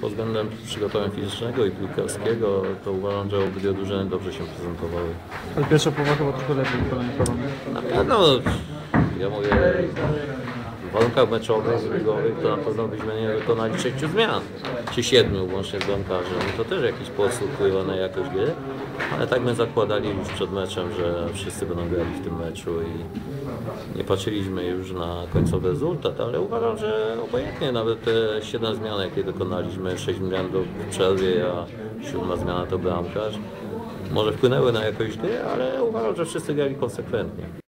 Pod względem przygotowania fizycznego i piłkarskiego to uważam, że obydwie drużyny dobrze się prezentowały. Ale pierwsza połowa chyba trochę lepiej wykonała. Na pewno, ja mówię, w warunkach meczowych, ligowych to na pewno byśmy nie wykonali 6 zmian, czy 7 łącznie z bramkarzem. To też w jakiś sposób wpływa na jakość gry, ale tak my zakładali już przed meczem, że wszyscy będą grali w tym meczu i nie patrzyliśmy już na końcowy rezultat, ale uważam, że obojętnie nawet te 7 zmian, jakie dokonaliśmy, 6 zmian w przerwie, a 7 zmiana to bramkarz, może wpłynęły na jakość gry, ale uważam, że wszyscy grali konsekwentnie.